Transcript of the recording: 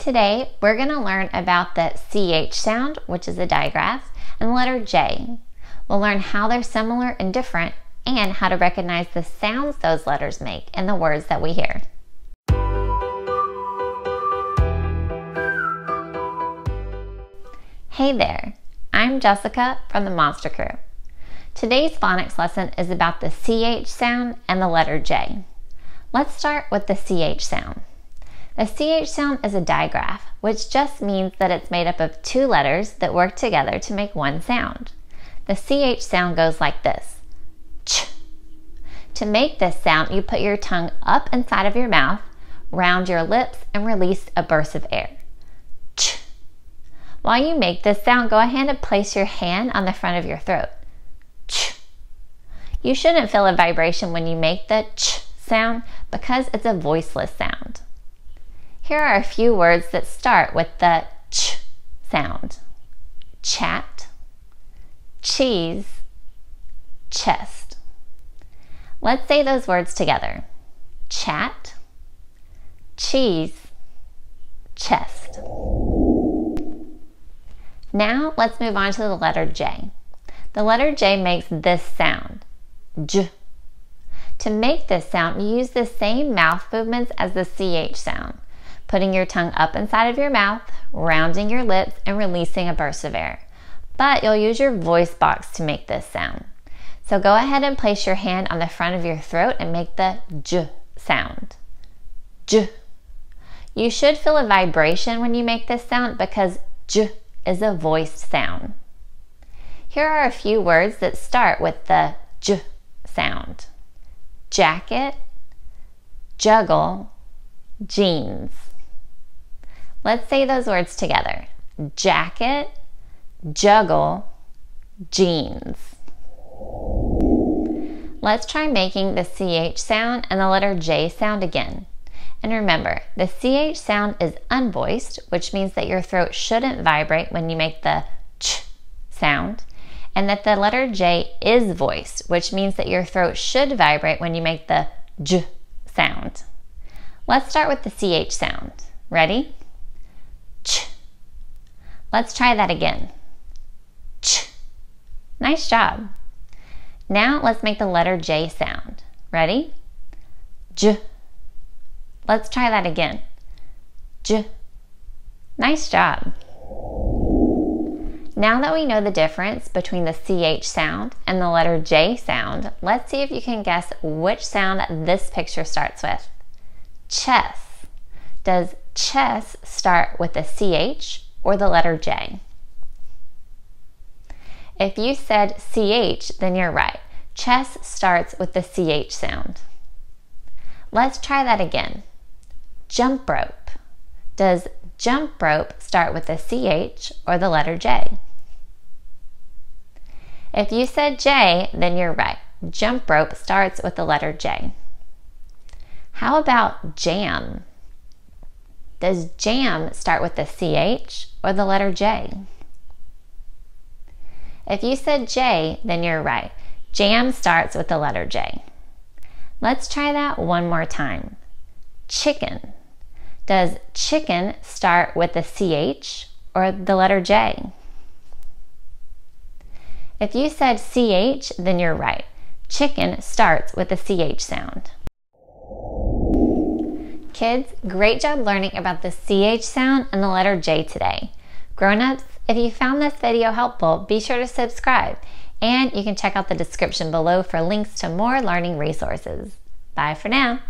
Today, we're going to learn about the CH sound, which is a digraph, and the letter J. We'll learn how they're similar and different, and how to recognize the sounds those letters make in the words that we hear. Hey there, I'm Jessica from The Monster Crew. Today's phonics lesson is about the CH sound and the letter J. Let's start with the CH sound. The CH sound is a digraph, which just means that it's made up of two letters that work together to make one sound. The CH sound goes like this. Ch. To make this sound, you put your tongue up inside of your mouth, round your lips, and release a burst of air. Ch. While you make this sound, go ahead and place your hand on the front of your throat. Ch. You shouldn't feel a vibration when you make the ch sound because it's a voiceless sound. Here are a few words that start with the ch sound. Chat, cheese, chest. Let's say those words together. Chat, cheese, chest. Now let's move on to the letter J. The letter J makes this sound, J. To make this sound, you use the same mouth movements as the CH sound. Putting your tongue up inside of your mouth, rounding your lips, and releasing a burst of air. But you'll use your voice box to make this sound. So go ahead and place your hand on the front of your throat and make the J sound. J. You should feel a vibration when you make this sound because J is a voiced sound. Here are a few words that start with the J sound. Jacket, juggle, jeans. Let's say those words together. Jacket, juggle, jeans. Let's try making the CH sound and the letter J sound again. And remember, the CH sound is unvoiced, which means that your throat shouldn't vibrate when you make the ch sound, and that the letter J is voiced, which means that your throat should vibrate when you make the j sound. Let's start with the CH sound. Ready? Ch. Let's try that again. Ch. Nice job. Now let's make the letter J sound. Ready? J. Let's try that again. J. Nice job. Now that we know the difference between the CH sound and the letter J sound, let's see if you can guess which sound this picture starts with. Chess. Does chess start with the CH or the letter J? If you said CH, then you're right. Chess starts with the CH sound. Let's try that again. Jump rope. Does jump rope start with the CH or the letter J? If you said J, then you're right. Jump rope starts with the letter J. How about jam? Does jam start with the CH or the letter J? If you said J, then you're right. Jam starts with the letter J. Let's try that one more time. Chicken. Does chicken start with the CH or the letter J? If you said CH, then you're right. Chicken starts with the CH sound. Kids, great job learning about the CH sound and the letter J today. Grown-ups, if you found this video helpful, be sure to subscribe, and you can check out the description below for links to more learning resources. Bye for now.